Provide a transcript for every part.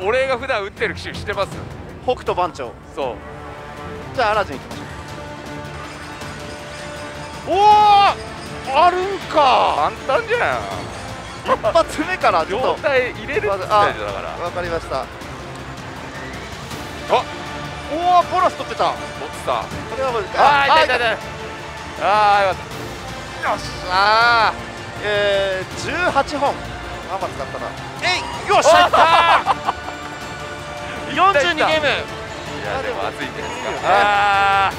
俺が普段打ってる機種知ってます？北斗番長。そう、じゃあアラジン行きましょう。おお、あるんか。簡単じゃん。一発目からちょっと状態入れるって言ったやつだから。わかりました。あおお、ボラス取ってた。取ってた。これはもうああ痛い痛い。ああよかった。よし、ああ18本頑張って使ったな。えい、よっしゃいった。42ゲーム。いやでも熱いんじゃないですか。ああいっ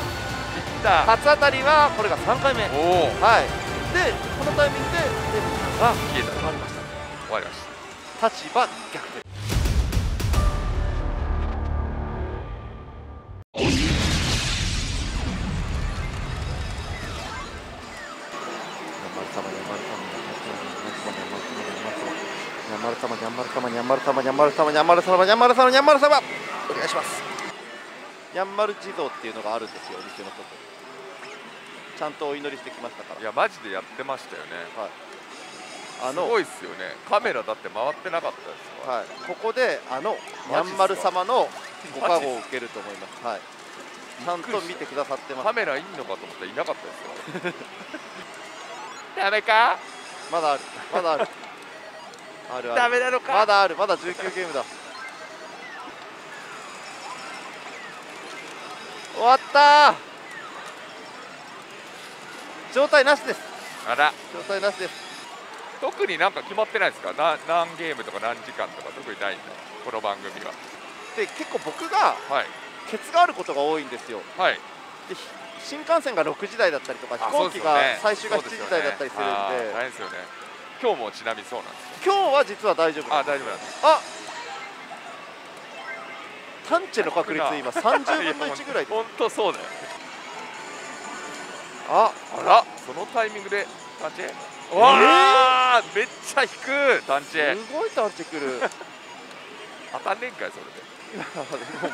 た。初当たりはこれが3回目。おお、はい。でこのタイミングでデブさんが消えた。終わりました。終わりました。立場逆転。ニャンマル様お願いします。ニャンマル地蔵っていうのがあるんですよ、お店の外に。ちゃんとお祈りしてきましたから。いやマジでやってましたよね、はい、すごいっすよね。カメラだって回ってなかったですか、はい、ここでニャンマル様のご加護を受けると思います。はい、ちゃんと見てくださってます。カメラいいのかと思ったらいなかったですよ。ダメか。まだある、まだある。あるある。ダメなのか。まだある、まだ19ゲームだ。終わったー。状態なしです。あら、状態なしです。特になんか決まってないですか。何ゲームとか何時間とか特にないんだ、この番組は。で結構僕がケツがあることが多いんですよ、はい、で新幹線が6時台だったりとか、飛行機が最終が7時台だったりするんで、ないですよね。今日もちなみにそうなんですよ。今日は実は大丈夫なんです。あ、大丈夫なんです。あ、探知の確率今30分の1ぐらいです。本当そうだよ。あ、あら、そのタイミングで探知。わー、めっちゃ引く探知。すごい探知来る。当たんねんかいそれで。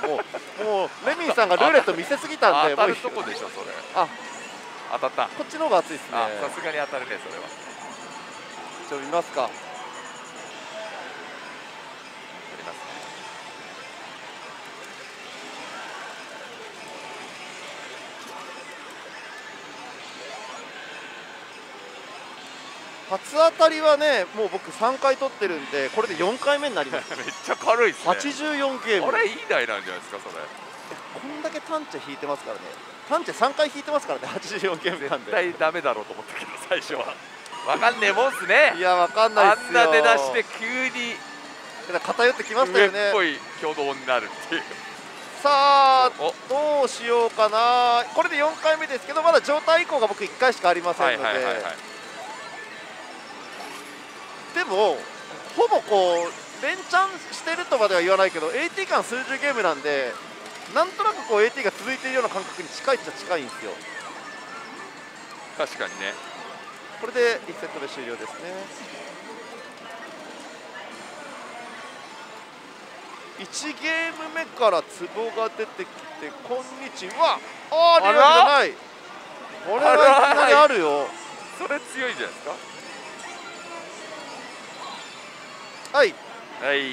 もうレミンさんがルーレット見せすぎたんで。当たるとこでしょそれ。あ、当たった。こっちの方が熱いですね。さすがに当たるねそれは。ちょっと見ますか。見ますね。初当たりはね、もう僕3回取ってるんで、これで4回目になります。めっちゃ軽いですね。84ゲーム。これいい台なんじゃないですかそれ。こんだけタンチェ引いてますからね。タンチェ3回引いてますからね。84ゲームなんで。絶対ダメだろうと思ったけど最初は。わかんねえもんすね。いや、わかんないっすよ。あんな出だして急に偏ってきましたよね。上っぽい挙動になるっていう。さあどうしようかな。これで4回目ですけど、まだ状態以降が僕1回しかありませんので。でもほぼこう連チャンしてるとまでは言わないけど、 AT 間数十ゲームなんで、なんとなくこう AT が続いているような感覚に近いっちゃ近いんですよ。確かにね。これで1セット目終了ですね。1ゲーム目からツボが出てきて、こんにちは。ああ、リアルじゃない。これは非常にあるよ。それ強いじゃないですか。はい。はい。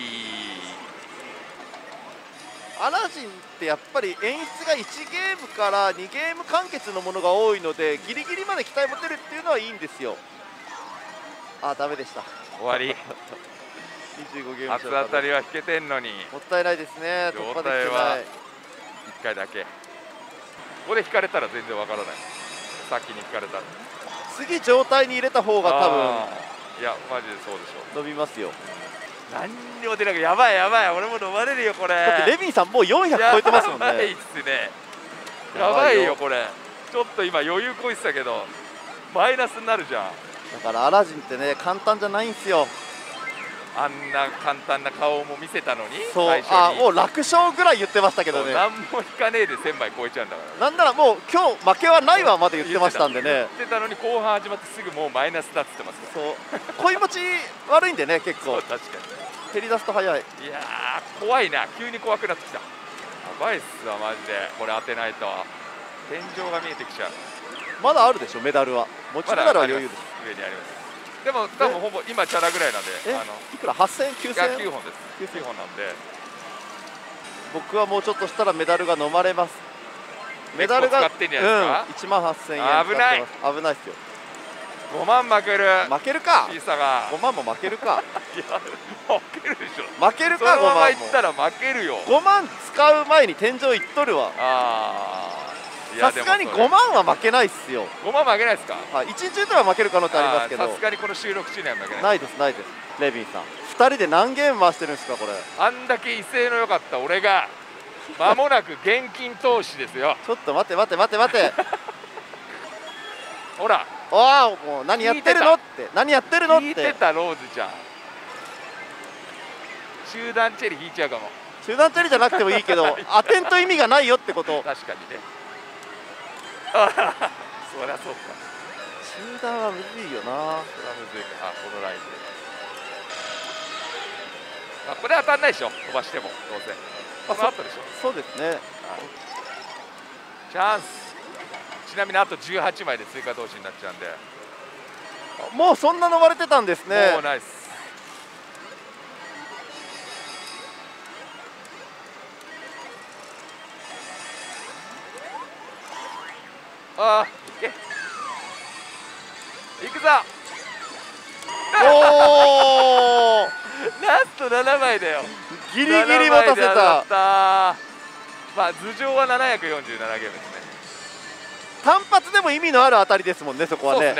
アラジンってやっぱり演出が1ゲームから2ゲーム完結のものが多いので、ギリギリまで期待持てるっていうのはいいんですよ。あ、ダメでした。終わり。25ゲーム初当たりは引けてんのにもったいないですね。突破できてない。状態は1回だけ。ここで引かれたら全然わからない。先に引かれたら次状態に入れた方が多分、いやマジでそうでしょう、伸びますよ。何にも出なくて、やばいやばい、俺も飲まれるよこれ。だってレビンさんもう400超えてますもんね。やばいっすね。やばいよこれ。ちょっと今余裕こいてたけどマイナスになるじゃん。だからアラジンってね、簡単じゃないんすよ。あんな簡単な顔も見せたのに。そう、あ、もう楽勝ぐらい言ってましたけどね。何も引かねえで1000枚超えちゃうんだから。なんならもう今日負けはないわまで言ってましたんでね。言ってたのに後半始まってすぐもうマイナスだっつってますから。そう、恋持ち悪いんでね結構。確かに蹴り出すと早い。いやー怖いな、急に怖くなってきた。やばいっすわマジで。これ当てないと天井が見えてきちゃう。まだあるでしょメダルは。持ちメダルは余裕です。上にあります。でも多分ほぼ今チャラぐらいなんで、いくら8000円9000円9本です。9本なんで僕はもうちょっとしたらメダルが飲まれます。メダルが1万8000円危ない危ないですよ。5万負ける負けるか5万も負けるか負けるでしょ負けるか5万もそのままいったら負けるよ。5万使う前に天井いっとるわ。さすがに5万は負けないっすよ。5万負けないですか。はい、1日では負ける可能性ありますけどさすがにこの収録中には負けない。ないですないです。レビンさん2人で何ゲーム回してるんですか。これあんだけ威勢の良かった俺が間もなく現金投資ですよちょっと待て待て待て待てほらああもう何やってるのって何やってるのって聞いてたローズちゃん。中段チェリー引いちゃうかも。中段チェリーじゃなくてもいいけどアテント意味がないよってこと。確かにねそりゃそうか中段はむずいよな。それはむずいか。あこのラインで、あこれ当たんないでしょ飛ばしてもどうせ。あそったでしょ。そうですねチャンス。ちなみにあと18枚で追加投資になっちゃうんで。もうそんなの割れてたんですね。もうないっす。ああ、いくぞ。おお。ラスト7枚だよ。ギリギリ渡せた。まあ頭上は747ゲームですね。単発でも意味のある当たりですもんね、そこはね。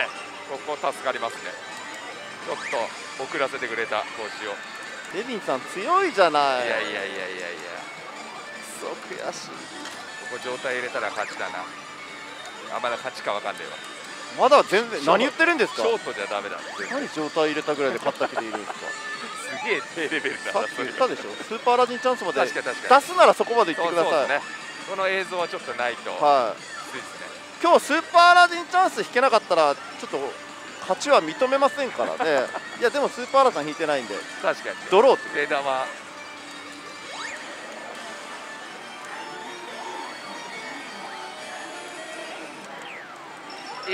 ここ助かりますね。ちょっと遅らせてくれた投資を。レビンさん強いじゃない。いやいやいやいやいや。そう悔しい。ここ状態入れたら勝ちだな。あまだ勝ちかわかんないわ。まだ全然何言ってるんですか。ショートじゃダメだ。何状態入れたぐらいで勝った気でいるんですか。すげえ低レベルだな。さっき言ったでしょ。スーパーラジンチャンスまで出すならそこまでいってください。この映像はちょっとないと。はい。ですね。今日スーパーラジンチャンス引けなかったらちょっと勝ちは認めませんからねいやでもスーパーラジン引いてないんで確かにドローって出玉。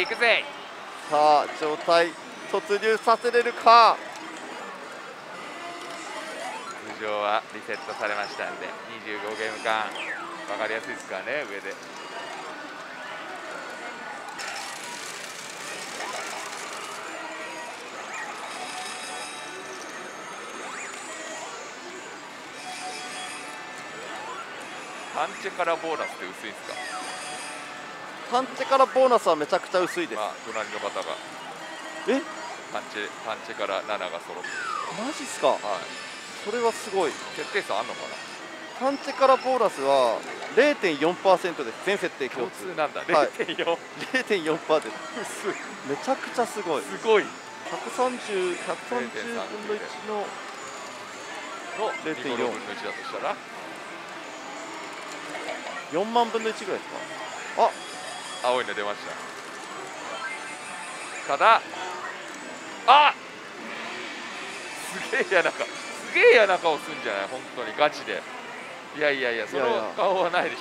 いくぜ。さあ状態突入させれるか。頭上はリセットされましたんで25ゲーム間分かりやすいですからね上で。タンチェからボーナスって薄いんですか。タンチェからボーナスはめちゃくちゃ薄いです。まあ、隣の方が。え、タンチェから7が揃って。マジっすか。はい。それはすごい。決定差あんのかな。タンチェからボーナスは 0.4% です。全設定共通なんだ。0.4。0.4% です。薄い。めちゃくちゃすごい。すごい。130分の1の 0.4 分の1だとしたら。4万分の1ぐらいですか。あ、青いの出ました。ただ、あ、すげえやな顔、すげえやな顔するんじゃない、本当にガチで。いやいやいや、その顔はないでし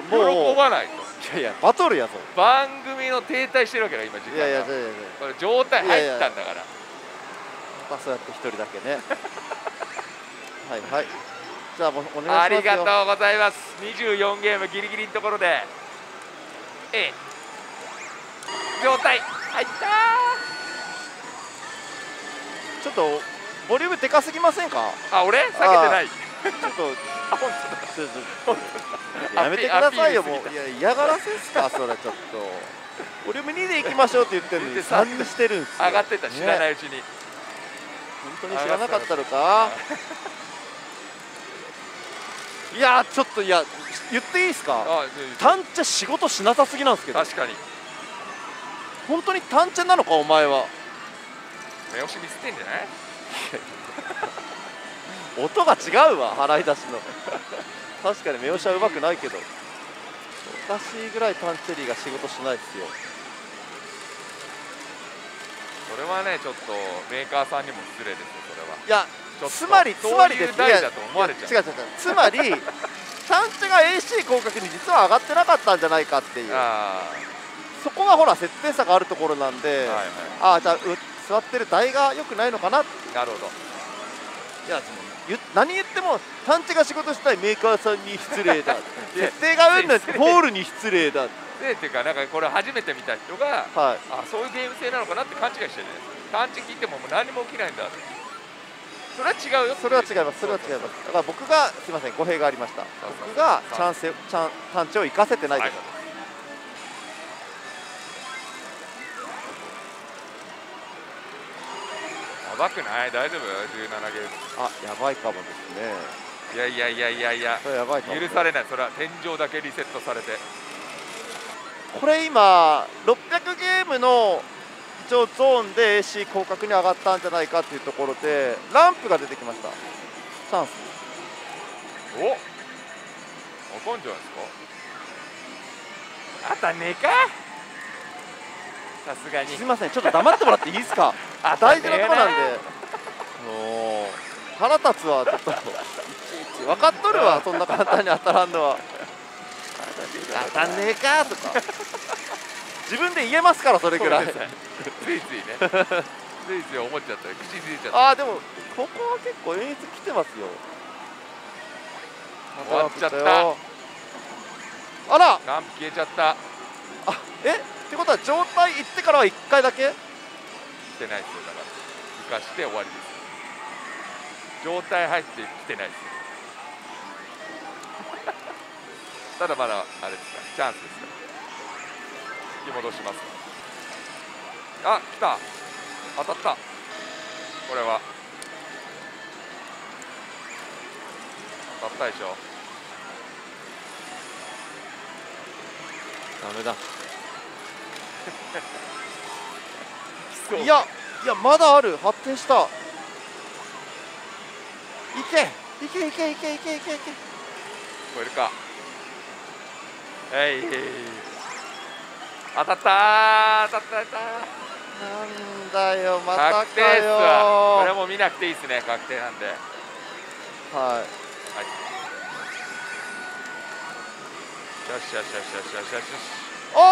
ょ。いやもう喜ばないと。いやいや、バトルやぞ。番組の停滞してるわけだ今時間が。いやいや、これ状態入ったんだから。またそうやって一人だけね。はいはい。じゃあもうお願いします。ありがとうございます。24ゲームギリギリのところで A 状態入った。ちょっとボリュームでかすぎませんか。あ、俺下げてない。ちょっとやめてくださいよもう。いや嫌がらせですかそれ。ちょっとボリューム2でいきましょうって言ってるのに3にしてるんですよ。上がってた知らないうちに、ね、本当に知らなかったのかいやちょっといや言っていいですか。タンチェ仕事しなさすぎなんですけど。確かに本当にタンチェなのかお前は。目押し見せてんじゃない音が違うわ払い出しの確かに目押しはうまくないけどおかしいぐらいタンチェリーが仕事しないっすよ。それはねちょっとメーカーさんにも失礼ですよそれは。いやつまりですね。違う違う。つまりタンチェが AC 広角に実は上がってなかったんじゃないかっていう。そこはほら設定差があるところなんで、ああじゃあ座ってる台が良くないのかな。なるほど。やつも何言っても産地が仕事したいメーカーさんに失礼だ設定がうんなんてホールに失礼だっていうか、なんかこれ初めて見た人が、はい、あそういうゲーム性なのかなって勘違いしてるね。産地聞いてももう何も起きないんだって。それは違うよ。それは違います。それは違います。だから僕がすみません、語弊がありました。僕が産地を生かせてないです。やばくない？大丈夫？17ゲーム。あ、やばいかもですね。いやいやいやいやいや。それやばいかも。許されない。それは天井だけリセットされて。これ今600ゲームの一応ゾーンで AC 広角に上がったんじゃないかっていうところでランプが出てきました。チャンス。お。わかんじゃないですか。あったねか。さすがにすみません、ちょっと黙ってもらっていいですか大事なとこなんでもう腹立つわ、ちょっといちいち分かっとるわそんな簡単に当たらんのは当たんねえかとか自分で言えますから、それくらいついついねついつい思っちゃったり口ついちゃった。あーでもここは結構演出来てますよ。終わっちゃった。あらランプ消えちゃった。あえってことは状態行ってからは1回だけしてないですよ。だから浮かして終わりですよ。状態入ってきてないですよただまだあれですか、チャンスですから引き戻します。あ来た、当たった。これは当たったでしょ。ダメだいやいやまだある、発展した。いけいけいけいけいけいけいけいけ、超えるか。はい当たったー当たった当たった。なんだよまたかよ。確定ですわ。これも見なくていいですね、確定なんで。はい、はい、よしよしよしよしよしよし。おお、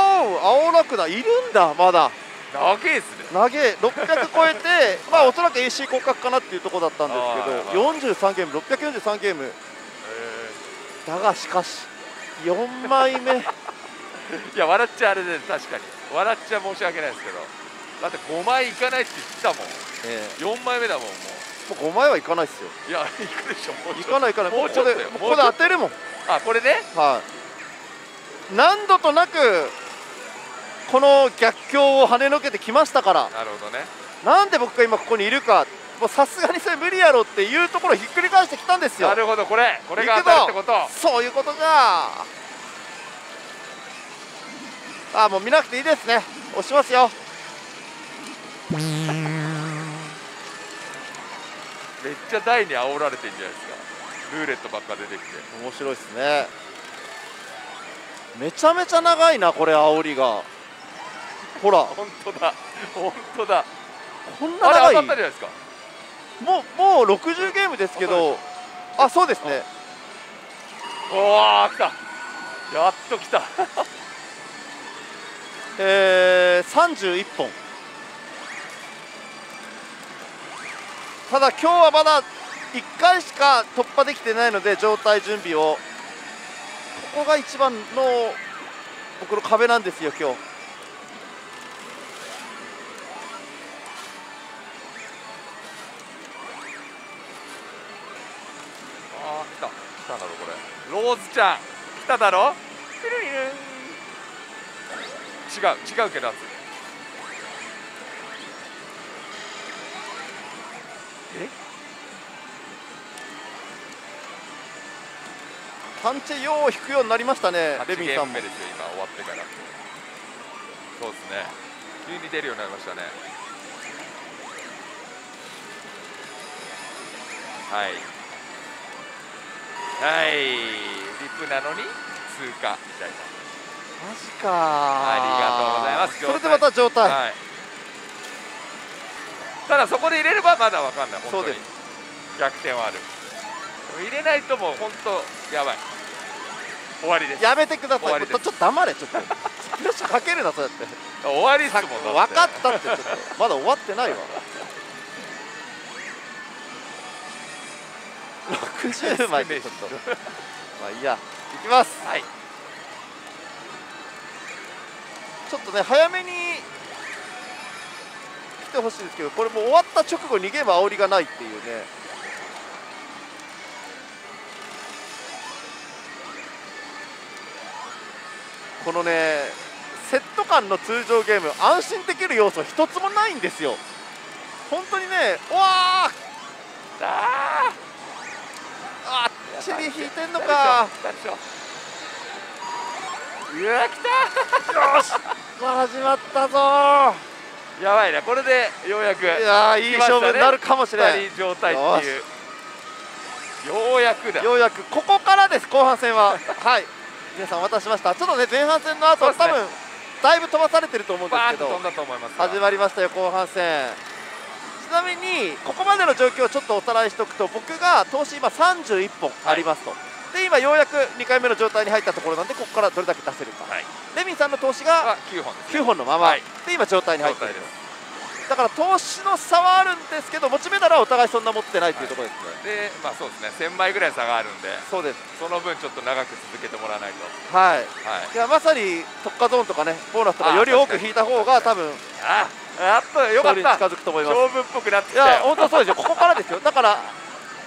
青ラクダいるんだ、まだ長いですね。長い、600超えてまあおそらく AC 広角かなっていうところだったんですけど、43ゲーム、643ゲームだが、しかし4枚目いや笑っちゃあれで、確かに笑っちゃ申し訳ないですけど、だって5枚いかないって言ってたもん。4枚目だもん。もう5枚はいかないですよ。いや、いくでしょ。いかないいかない、もうここで当てるもん。あ、これね、はい、何度となくこの逆境を跳ねのけてきましたから。なるほどね。なんで僕が今ここにいるか、もうさすがにそれ無理やろっていうところをひっくり返してきたんですよ。なるほど、これが当たるってこと。そういうことか。ああもう見なくていいですね、押しますよめっちゃ台に煽られてるんじゃないですか。ルーレットばっか出てきて面白いですね。めちゃめちゃ長いな、これ煽りが。ほら本当だ本当だ、こんな長い。あれ当たったじゃないですか。もう60ゲームですけど。あ、そうですね。おー来た、やっと来た31本。ただ今日はまだ1回しか突破できてないので、状態準備を、ここが一番の僕の壁なんですよ今日。ああ来た、来ただろこれ。ローズちゃん来ただろ。違うけど圧。え？サンチェよう引くようになりましたね。レミさんも8ゲーム目ですよ、今終わってから。そうですね、急に出るようになりましたね。はいはい、リップなのに通過みたいな。マジかー、ありがとうございます。それでまた状態、はい、ただそこで入れればまだ分かんない。本当に逆転はある。入れないともう本当やばい、終わりです。やめてください、ちょっと黙れ、ちょっとプレッシャーかけるな、そうやって終わりですもん。分かったって、ちょっとまだ終わってないわ60枚でちょっとまあいいや、いきます、はい、ちょっとね早めに来てほしいんですけど、これもう終わった直後にゲーム煽りがないっていうね。このねセット間の通常ゲーム、安心できる要素一つもないんですよ、本当にね。うわーあー、チェリー引いてんのか。うわきたよし始まったぞー。やばいね、これでようやく、いやいい勝負になるかもしれない。2人状態っていう、ようやくだ、ようやくここからです、後半戦は。はい、皆さんお待たせしました。ちょっとね前半戦の後、多分だいぶ飛ばされてると思うんですけど、始まりましたよ後半戦。ちなみにここまでの状況をちょっとおさらいしておくと、僕が投資今31本ありますと、はい、で今ようやく2回目の状態に入ったところなんで、ここからどれだけ出せるか、はい、レミさんの投資が9本ですね、9本のまま、はい、で今状態に入っている。だから投資の差はあるんですけど、持ちメダルはお互いそんな持ってないというところですね。はい、で、まあそうですね、1000枚ぐらい差があるんで、そうです。その分ちょっと長く続けてもらわないと。はい。はい。いやまさに特化ゾーンとかね、ボーナスとかより多く引いた方が多分。やっとよかった。勝負に近づくと思います。勝負っぽくなってきたよ。いや本当そうですよ。ここからですよ。だから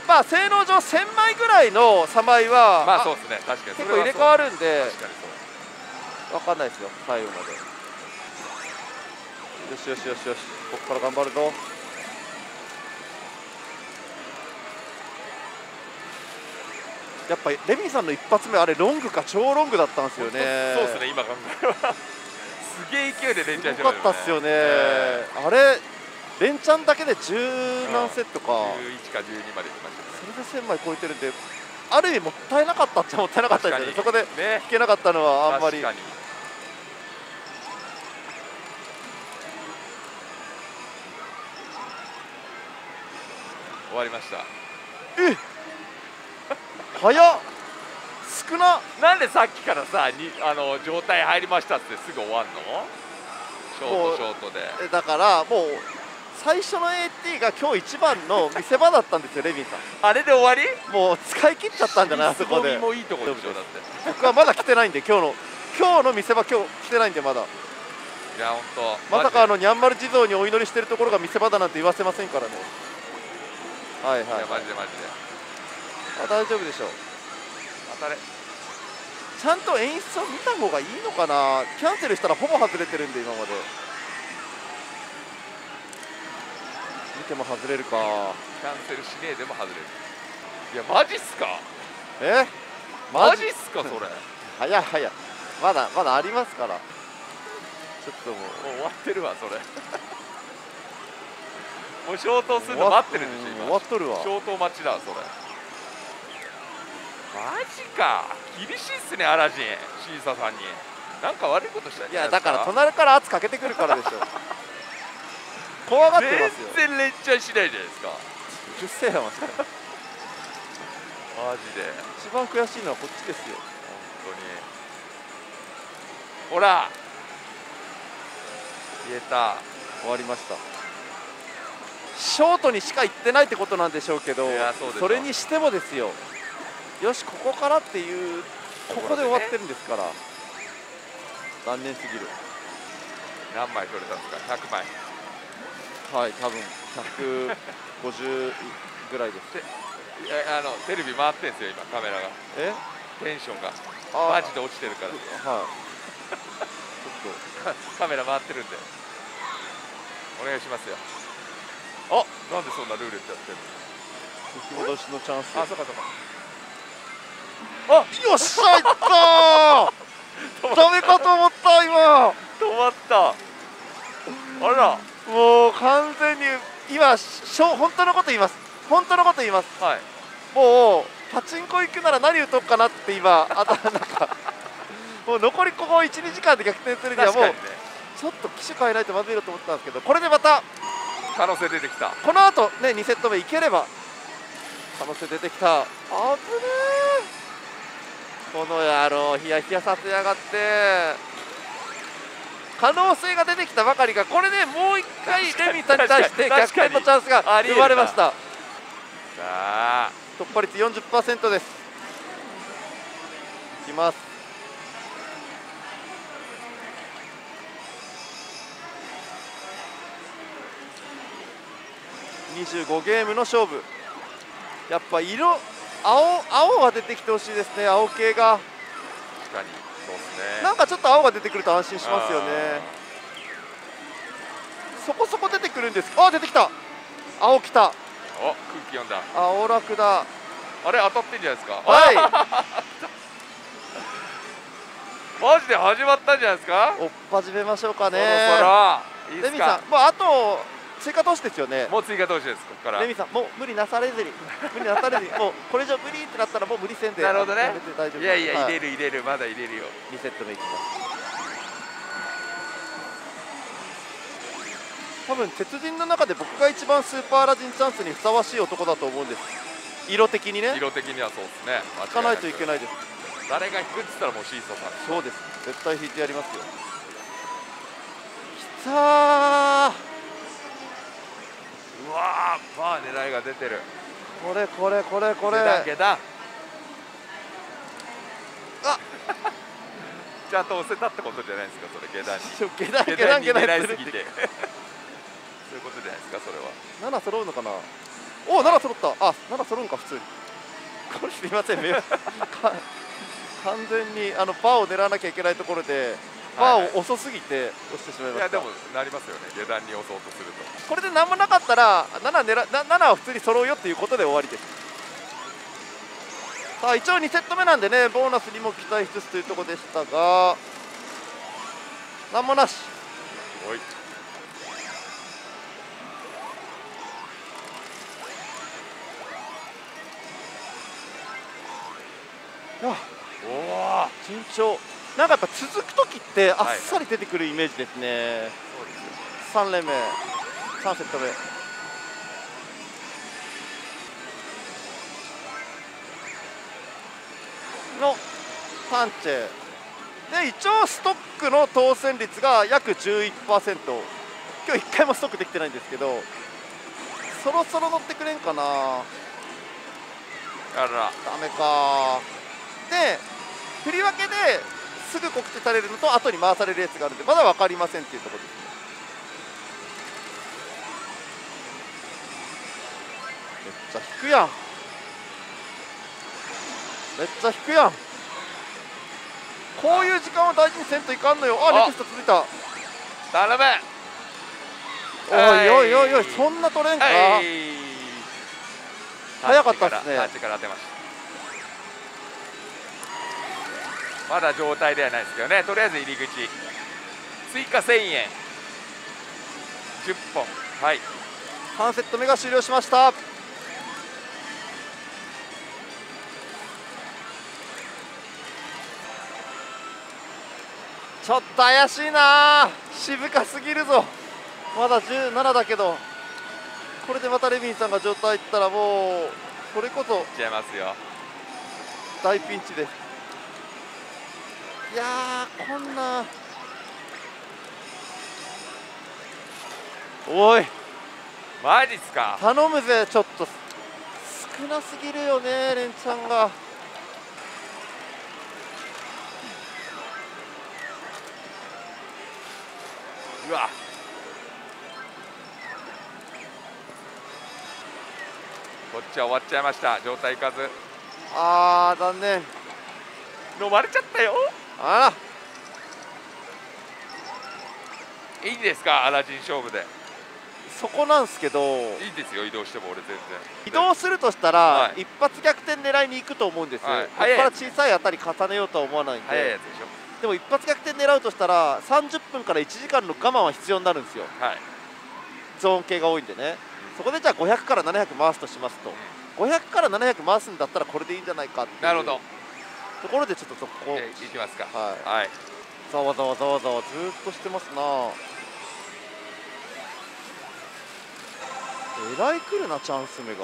まあ性能上1000枚ぐらいの差枚は、まあそうですね。確かに。結構入れ替わるんで。確かにそう。わかんないですよ。最後まで。よしよしよしよし、ここから頑張るぞ。やっぱりレミさんの一発目、あれロングか超ロングだったんですよね。そうですね、今考えればすげえ勢いで連チャンしてましたね。よかったっすよね、あれ連チャンだけで10何セットか、11か12までいきましたね。それで1000枚超えてるんで、ある意味もったいなかったっちゃもったいなかったですよね。そこで引けなかったのはあんまり。終わりました。えっ早っ、少な。なんでさっきからさに状態入りましたってすぐ終わんの？ショートショートで。だからもう最初の AT が今日一番の見せ場だったんですよレミさん。あれで終わり？もう使い切っちゃったんじゃないあそこで。もいいとこでしょだって。僕はまだ来てないんで今日の見せ場今日来てないんでまだ。いや本当。まさかにゃんまる地蔵にお祈りしてるところが見せ場だなんて言わせませんからね。はいはい、マジでマジで。あ、大丈夫でしょう。当たれ。ちゃんと演出を見た方がいいのかな。キャンセルしたらほぼ外れてるんで今まで。見ても外れるか。キャンセルしねえでも外れる。いやマジっすか。え？マジっすかそれ。早い早い。まだありますから。ちょっともう終わってるわそれ。もう消灯するの待ってるんでしょ今。終わっとるわ。消灯待ちだそれ。マジか、厳しいっすねアラジン。シーサさんになんか悪いことしたんじゃないですか。いやだから隣から圧かけてくるからでしょ怖がってますよ。全然連チャンしないじゃないですか。うるせえなマジでマジで一番悔しいのはこっちですよ本当に。ほら消えた。終わりました。ショートにしか行ってないってことなんでしょうけど、それにしてもですよ、よしここからっていう、ここで終わってるんですから。残念すぎる。何枚取れたんですか？100枚。はい、多分150ぐらいです。いやテレビ回ってんですよ今カメラが。テンションがマジで落ちてるからはいちょっとカメラ回ってるんでお願いしますよ。あ、なんでそんなルーレットやってるの？引き戻しのチャンス。あ、そうかそうか。あ、よっしゃいったーダメかと思った今。止まった。あらもう完全に今本当のこと言います。本当のこと言います。はい、もうパチンコ行くなら何打とうかなって今なんかもう残りここ 1,2 時間で逆転するにはもうちょっと機種変えないとまずいなと思ったんですけど、これでまた可能性出てきた。この後ね2セット目いければ可能性出てきた。あぶねー、この野郎ヒヤヒヤさせやがって。可能性が出てきたばかりか、これでもう1回レミさんに対して逆転のチャンスが生まれました。さあ突破率 40% です。いきます。25ゲームの勝負。やっぱ色青が出てきてほしいですね。青系が確かにそうですね。なんかちょっと青が出てくると安心しますよね。そこそこ出てくるんです。あ、出てきた。青きた。お、空気読んだ。青楽だ。あれ当たってんじゃないですか。はい。マジで始まったんじゃないですか。おっ始めましょうかね。そろそろ。レミさん、もうあと。追加投資ですよね。もう追加投資です。ここからレミさんもう無理なされずにもうこれ以上無理ってなったらもう無理せんで。なるほどね。いやいや、入れる入れる、まだ入れるよ。リセットでいきます。多分鉄人の中で僕が一番スーパーアラジンチャンスにふさわしい男だと思うんです。色的にね。色的にはそうですね。引かないといけないです。誰が引くって言ったらもうシーソーさん。そうです。絶対引いてやりますよ。きたー。うわー、まあ狙いが出てる。これこれこれこれ。下段。あ、ちゃんと押せたってことじゃないですか、それ下段に。下段狙いすぎて。そういうことじゃないですか、それは。七揃うのかな。おお、七揃った。あ、七揃うんか普通に。これすみません、完全にパーを狙わなきゃいけないところで。バーを遅すぎて押してしまいました。いやでもなりますよね、下段に押そうとすると。これで何もなかったら7は普通に揃うよっていうことで終わりです。さあ一応2セット目なんでね、ボーナスにも期待しつつというところでしたが、何もなし。おい、おお順調。なんかやっぱ続くときってあっさり出てくるイメージですね。3連目、3セット目。のパンチェ。で、一応ストックの当選率が約 11%。今日1回もストックできてないんですけど、そろそろ乗ってくれんかな。あら、ダメか。で、振り分けですぐ告知されるのと後に回されるやつがあるのでまだ分かりませんっていうところですね。めっちゃ引くやん、めっちゃ引くやん。こういう時間を大事にせんといかんのよ。あ、ネクスト続いた。頼む。おいおいおいおい、そんな取れんか。早かったですね。まだ状態ではないですけどね。とりあえず入り口追加1000円、10本。はい、3セット目が終了しました。ちょっと怪しいな、渋かすぎるぞ。まだ17だけど、これでまたレビンさんが状態いったらもうこれこそいっちゃいますよ。大ピンチです。いやー、こんな。おい、マジっすか。頼むぜ。ちょっと少なすぎるよね、レンちゃんが。うわ、こっちは終わっちゃいました。状態いかず。あー、残念。飲まれちゃったよ。あら、いいんですか、アラジン勝負で。そこなんですけど。いいですよ、移動しても俺全然。移動するとしたら、はい、一発逆転狙いに行くと思うんですよ。はい、ここから小さい当たり重ねようとは思わないんで。早いやつでしょ。でも一発逆転狙うとしたら30分から1時間の我慢は必要になるんですよ。はい、ゾーン系が多いんでね。そこでじゃあ500から700回すとしますと、500から700回すんだったらこれでいいんじゃないかっていう。なるほど。ところでちょっとそこ行きますか。はい、ざわざわざわざわずーっとしてますな。えらい来るな、チャンス目が。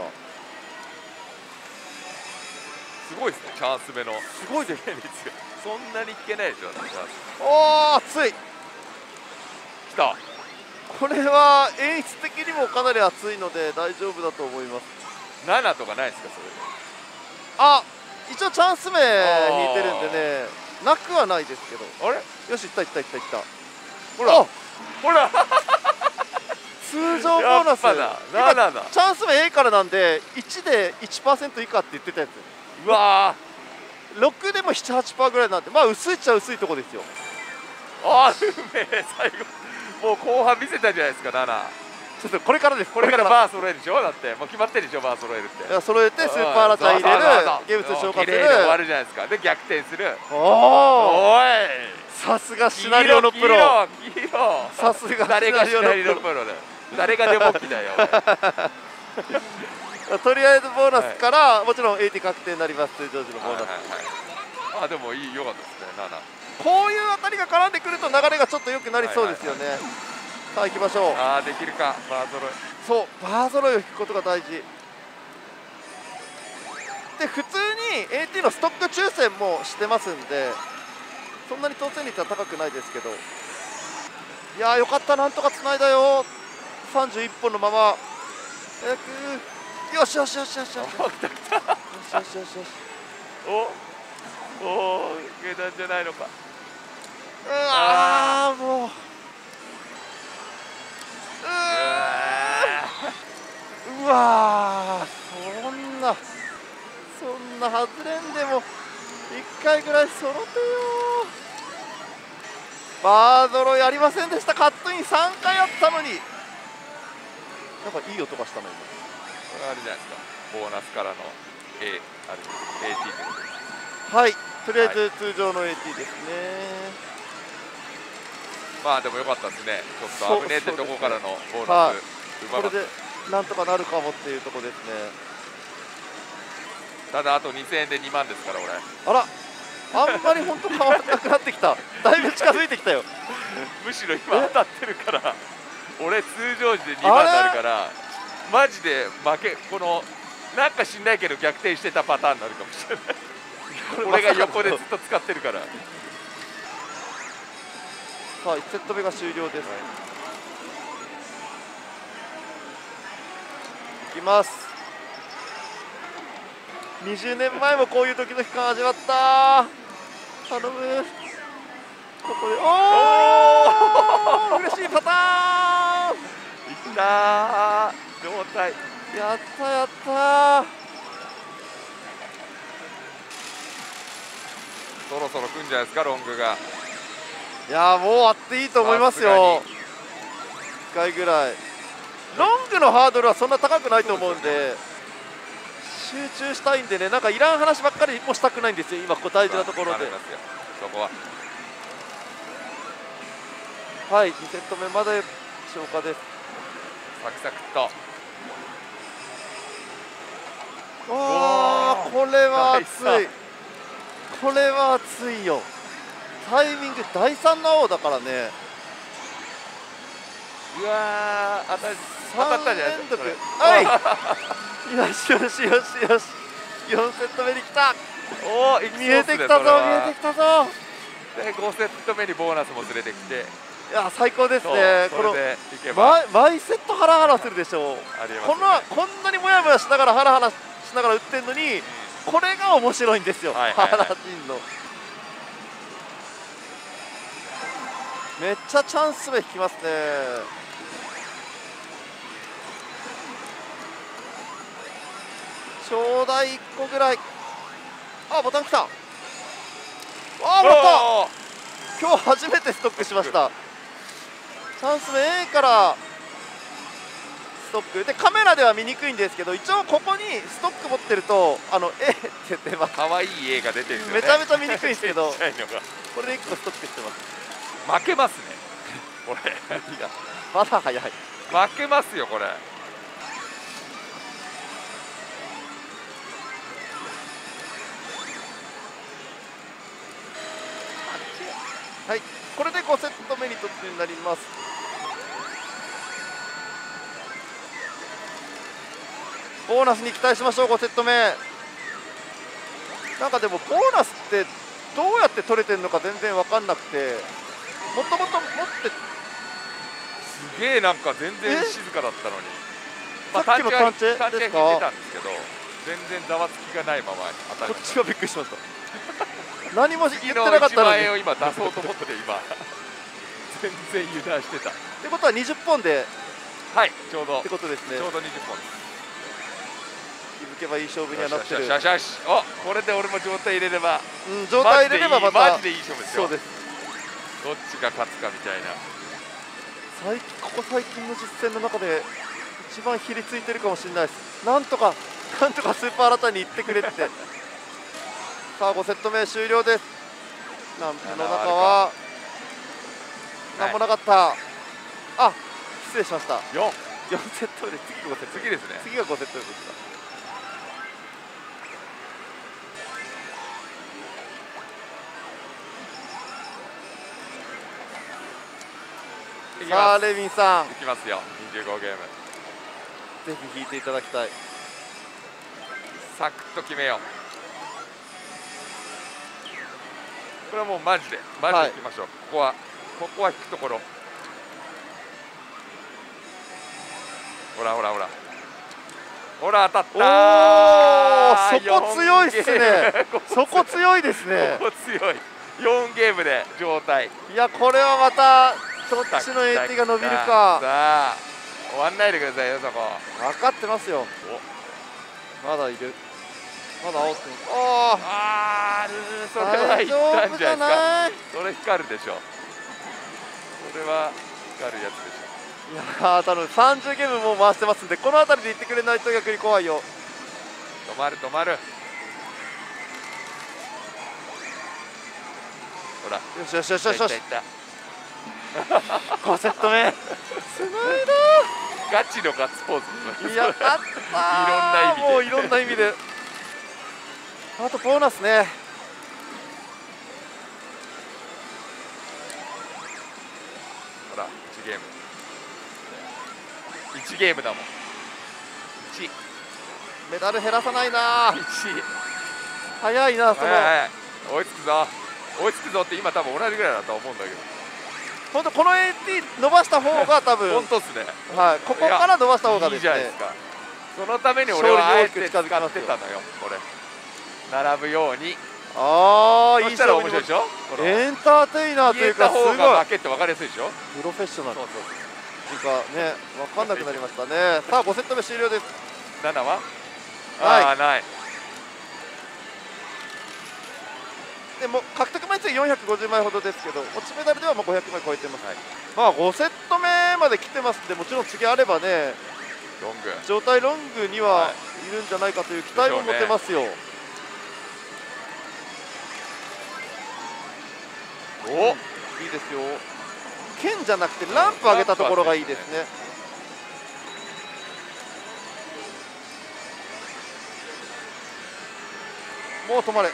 すごいですね、チャンス目の。すごいですね。そんなに引けないでしょ。おお、熱い。来た。これは演出的にもかなり熱いので大丈夫だと思います。7とかないですか、それ。あ、一応チャンス名引いてるんでね、なくはないですけど。あれ、よし、いったいったいったいった。ほらほら通常ボーナスだ。チャンス名 A からなんで1で 1% 以下って言ってたやつ。うわー、6でも 7、8% ぐらいなんで、まあ薄いっちゃ薄いとこですよ。ああ、うめえ。最後もう後半見せたんじゃないですか、7。ちょっとこれからです。これからバー揃えるでしょ。だってもう決まってるでしょ、バー揃えるって。揃えてスーパーラチャ入れる、ゲーム2消化する、綺麗に終わるじゃないですか。で、逆転する。おーい、さすがシナリオのプロ。さすが誰がシナリオのプロだよ。誰がデモッキだよ。とりあえずボーナスから、もちろん AT 確定になります。通常時のボーナス。あ、でもいい、良かったですね、7。こういうあたりが絡んでくると流れがちょっと良くなりそうですよね。さあ行きましょう。ああ、できるか、バー揃い。そう、バー揃いを引くことが大事で、普通に AT のストック抽選もしてますんで、そんなに当選率は高くないですけど。いやー、よかった、なんとかつないだよ。31本のまま早く。よしよしよしよしよしよしよしよしよし。おお、下段じゃないのか。うわー、もう、うわー、そんな外れんでも1回ぐらい揃ってよ。バードローやりませんでした。カットイン3回あったのに、なんかいい音がしたの。今これあれじゃないですか、ボーナスからの A、あれ AT。 はい、とりあえず通常の AT ですね、まあでもよかったですね。ちょっと危ねえってとこからのボーナス、これでなんとかなるかもっていうとこですね。ただあと2000円で2万ですから、俺。あら、あんまり本当変わらなくなってきた。だいぶ近づいてきたよ。むしろ今当たってるから、俺通常時で2万になるから、マジで負け、このなんか知んないけど逆転してたパターンになるかもしれない。俺が横でずっと使ってるから。さあ、1セット目が終了です。いきます。20年前もこういう時の期間味わった。頼む。ここでおお嬉しいパターンいったー。状態やったやったー。そろそろ来るんじゃないですか、ロングが。いやー、もうあっていいと思いますよ。1回ぐらい。ロングのハードルはそんな高くないと思うんで、集中したいんでね。なんかいらん話ばっかりもしたくないんですよ、今大事なところで。そこははい、2セット目まで消化です。サクサクっと。ああ、これは熱い。これは熱いよ。タイミング第3の青だからね。うわー、当たったじゃないですか。はいよしよしよしよし、4セット目に来た。おお、見えてきたぞ、見えてきたぞ。で、5セット目にボーナスも連れてきて、いや最高ですね。この毎セットハラハラするでしょう。こんなにもやもやしながらハラハラしながら打ってんのに、これが面白いんですよ、ハラジンの。めっちゃチャンス目引きますね。ちょうだい1個ぐらい。あ、ボタンきた。あ、もらった。今日初めてストックしました。チャンス目 A からストックで、カメラでは見にくいんですけど、一応ここにストック持ってると、A って出ます。かわいい A が出てるんですよね。めちゃめちゃ見にくいんですけどこれで1個ストックしてます。負けますね、これ。まだ早い。負けますよ、これ。はい、これで5セット目に突入になります。ボーナスに期待しましょう、5セット目。なんかでも、ボーナスってどうやって取れてるのか全然分かんなくて。もともと持って、すげえなんか全然静かだったのに、まさっきの探知ですか？探知が聞いてたんですけど、全然ざわつきがないまま当たりました。こっちがびっくりしました。何も言ってなかったのに。1万円を今出そうと思って今全然油断してた。ってことは20本で、はい、ちょうどってことですね。ちょうど20本です。気づけばいい勝負にはなってる。お、これで俺も状態入れれば、うん、状態入れればまたマジでいい勝負ですよ。そうです。どっちが勝つかみたいな。ここ最近の実戦の中で一番ひりついてるかもしれないです。なんとかスーパーラタンに行ってくれってさあ5セット目終了です。ランプの中は何もなかった、はい、あ、失礼しました。4セット目で次5セット目、次ですね、次が5セット目でした。さあレヴィンさん、いきますよ。25ゲームぜひ引いていただきたい。サクッと決めよう。これはもうマジでいきましょう、はい、ここは引くところ。ほらほらほらほら、当たった。おー、そこ強いっすねそこ強いですね。そこ強い。4ゲームで状態。いや、これはまたどっちの AT が伸びるか。さあ終わんないでくださいよ、そこ分かってますよ。まだいる、まだ煽ってます。あー、それはいったんじゃないですか。それ光るでしょ、それは光るやつでしょ。いやー、多分30ゲームもう回してますんで、この辺りでいってくれないと逆に怖いよ。止まる止まる。ほら、よしよしよしよしよし。5セット目すごいな、ガチのガッツポーズ。いや、あったー、もういろんな意味であとボーナスね。ほら、1ゲーム1ゲームだもん。1メダル減らさないな。1早いな、その追いつくぞ追いつくぞって今多分同じぐらいだと思うんだけど、本当この AT 伸ばした方が多分本当ですね、はい、ここから伸ばした方がですね、いいじゃないですか。そのために俺はあえて使ってたのよ、これ並ぶように。ああ、いい勝負。エンターテイナーというか、すごい負けって分かりやすいでしょ、プロフェッショナルというかね、分かんなくなりましたねさあ5セット目終了です。7はああないでも獲得枚数450枚ほどですけど、落ちメダルではもう500枚超えてます、はい、まあ5セット目まで来てますんで、もちろん次あればね、ロング状態ロングにはいるんじゃないかという期待も持てますよ、はい、お、いいですよ。剣じゃなくてランプ上げたところがいいですね。もう止まれ、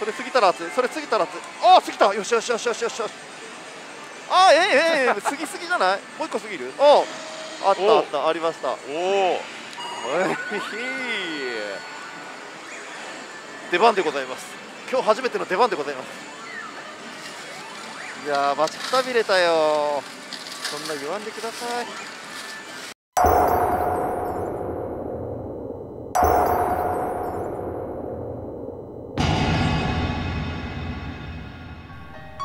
それ過ぎたら熱い、それ過ぎたら熱い。ああ、過ぎた、よしよしよしよしよしよし。ああ、過ぎすぎじゃないもう一個過ぎる。おお、あったあった、ありました。おお出番でございます。今日初めての出番でございます。いやー、待ちくたびれたよ。そんな言わんでください。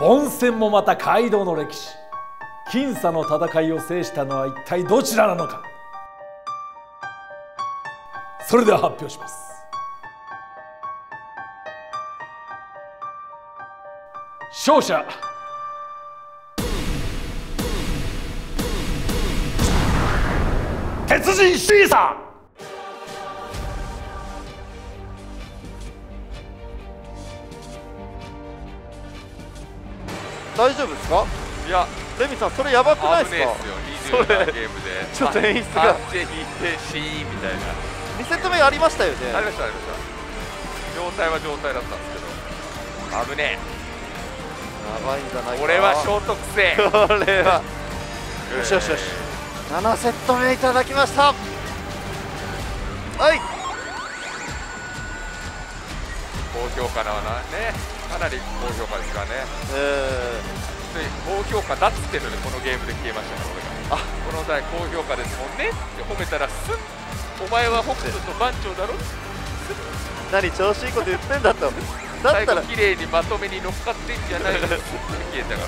凡戦もまたカイドウの歴史、僅差の戦いを制したのは一体どちらなのか。それでは発表します。勝者鉄人シーサー。大丈夫ですか。いや、レヴィンさん、それやばくないですか。危ねえっすよ、27ゲームでちょっと演出があって引いてシーンみたいな。2セット目ありましたよね。ありましたありました。状態は状態だったんですけど、危ねえ、やばいんじゃないかな。俺はショートくせえこれはよしよしよし。7セット目いただきました。はい、高評価なはね、かなり高評価ですからね。高評価だっつってので、このゲームで消えましたね、俺が。あ、この台高評価ですもんねって褒めたら、すん、お前は北斗と番長だろ、何調子いいこと言ってんだとだったら綺麗にまとめに乗っかってんじゃないですって消えたから。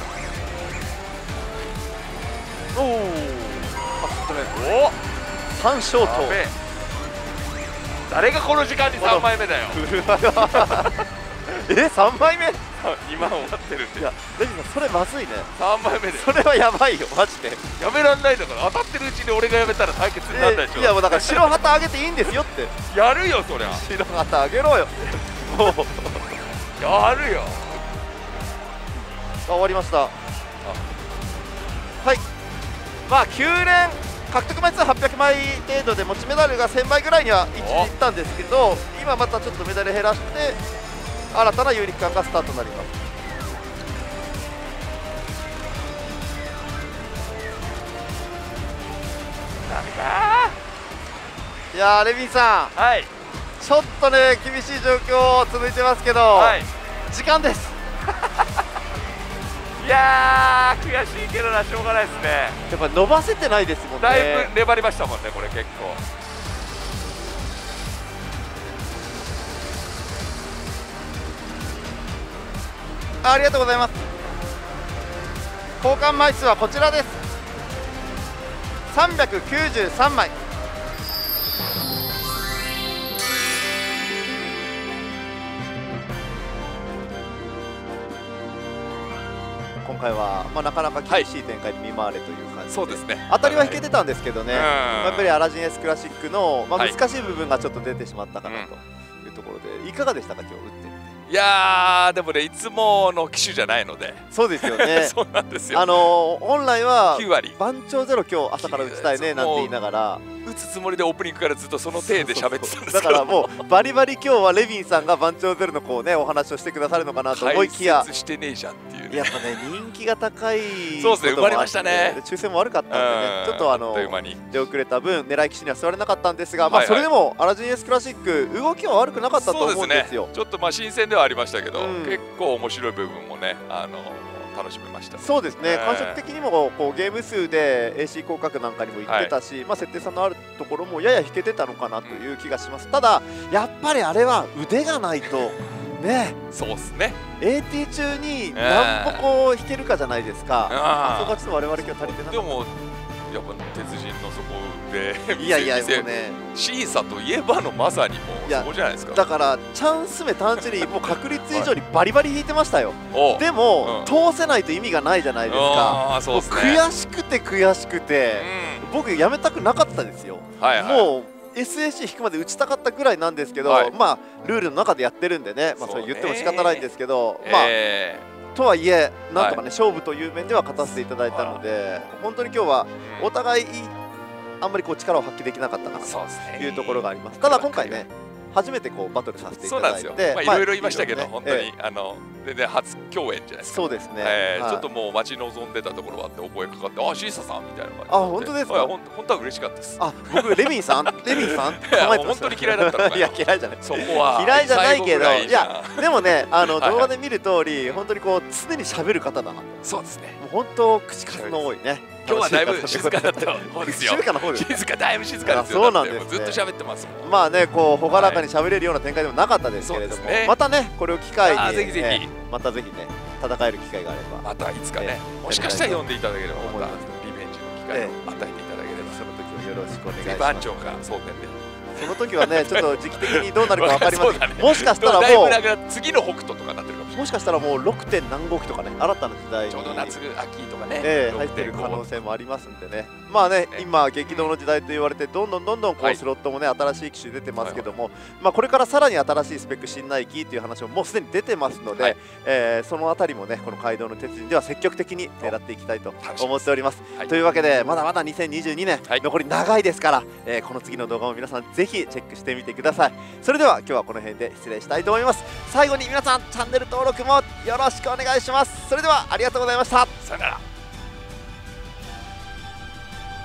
おお、お3勝と、誰がこの時間に3枚目だよえ、3枚目今終わってるんで、いやレジさんそれまずいね、3枚目でそれはやばいよマジでやめらんないだから、当たってるうちに俺がやめたら対決にならないでしょ。いやもうだから白旗あげていいんですよってやるよそりゃ、白旗あげろよやるよ。あ、終わりました。あ、はい、まあ9連獲得枚数800枚程度で持ちメダルが1000枚ぐらいには一致いったんですけど、今またちょっとメダル減らして新たな有力感がスタートになります。いやーレビンさん、はい、ちょっとね厳しい状況続いてますけど、はい、時間ですいやー悔しいけどな、しょうがないですね、やっぱ伸ばせてないですもんね、だいぶ粘りましたもんねこれ結構。ありがとうございます。交換枚数はこちらです。393枚。今回は、まあ、なかなか厳しい展開に見舞われという感じで、そうですね、当たりは引けてたんですけどね、やっぱりアラジン S クラシックの、まあ、難しい部分がちょっと出てしまったかなというところで、いかがでしたか今日打ってみて。いやーでもね、いつもの機種じゃないので、そうですよねそうなんですよ、本来は番長ゼロ今日朝から打ちたいねなんて言いながら打つつもりで、オープニングからずっとその体で喋ってたんですけど、だからもうバリバリ今日はレビンさんが番長ゼロのこうねお話をしてくださるのかなと思いきや、解説してねえじゃんっていう、ね、やっぱね人気が高い、そうですね、生まれましたね。抽選も悪かったんでね、ちょっと出遅れた分狙い棋士には座れなかったんですが、まあそれでもアラジン S クラシック動きは悪くなかったと思うんですよ。ちょっとまあ新鮮でありましたけど、結構面白い部分もね、楽しめました、ね、そうですね、感触的にもこうゲーム数で AC 降格なんかにもいってたし、はい、まあ設定差のあるところもやや引けてたのかなという気がします、ただやっぱりあれは腕がないとね、そうっすね、 AT 中に何歩こう引けるかじゃないですか、あそこはちょっと我々今日足りてなかった。でもやっぱ鉄人のそこでいやいやもうね、審査といえばのまさにもうそこじゃないですか。だからチャンス目単純にもう確率以上にバリバリ引いてましたよでも、うん、通せないと意味がないじゃないですか。そうですね、悔しくて悔しくて、うん、僕やめたくなかったですよ、はい、はい、もう SAC 引くまで打ちたかったぐらいなんですけど、はい、まあルールの中でやってるんでね、まあ、それ言っても仕方ないんですけど、まあ、とはいえなんとかね、はい、勝負という面では勝たせていただいたので、本当に今日はお互いあんまりこう力を発揮できなかったかなというところがあります。ただ今回ね、初めてこうバトルさせていただいて、いろいろ言いましたけど、本当に全然初共演じゃないですか。そうですね、ちょっともう待ち望んでたところがあって、お声かかって、あ、シーサさんみたいな感じで、あ、本当ですか。本当は嬉しかったです。あ、僕レビンさん、レビンさんって構えてました。本当に嫌いだったのか。いや嫌いじゃない。そこは嫌いじゃないけど、いやでもね、動画で見る通り本当にこう常に喋る方だな。そうですね。もう本当口数の多いね。今日はだいぶ静かだった方ですよ。静かな方です。静か、だいぶ静かですよ。そうなんですね。ずっと喋ってますもん。まあね、こう朗らかに喋れるような展開でもなかったですけれども、またねこれを機会に、ぜひぜひまたぜひね戦える機会があれば、またいつかね、もしかしたら呼んでいただければ、またリベンジの機会を与えていただければ、その時はよろしくお願いします。番長か総点で。その時はね、ちょっと時期的にどうなるか分かりません、ね、もしかしたらもう、だいぶ次の北斗とかなってるかもしれない、もしかしたらもう 6. 何号機とかね、新たな時代にちょうど夏、秋とかね、入ってる可能性もありますんでね、まあね、今、激動の時代と言われて、どんどんどんどんこうスロットもね、新しい機種出てますけども、まあこれからさらに新しいスペック信頼機という話ももうすでに出てますので、はい、そのあたりもね、この街道の鉄人では積極的に狙っていきたいと思っております。はい、というわけで、まだまだ2022年、はい、残り長いですから、この次の動画も皆さん、ぜひチェックしてみてください。それでは今日はこの辺で失礼したいと思います。最後に皆さんチャンネル登録もよろしくお願いします。それではありがとうございました。さよなら。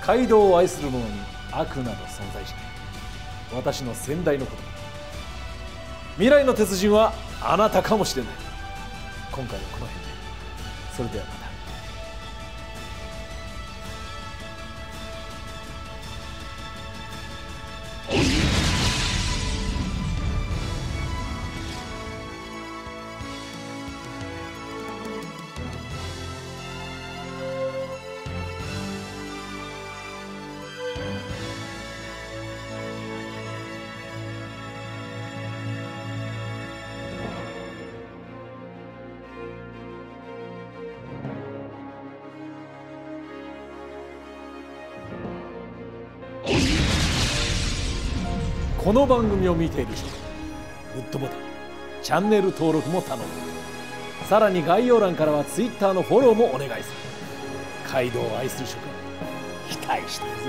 街道を愛する者に悪など存在しない、私の先代のこと、未来の鉄人はあなたかもしれない。今回はこの辺で、それではまた。この番組を見ている人、グッドボタン、チャンネル登録も頼む。さらに概要欄からは Twitter のフォローもお願いする。カイドウを愛する諸君、期待してるぞ。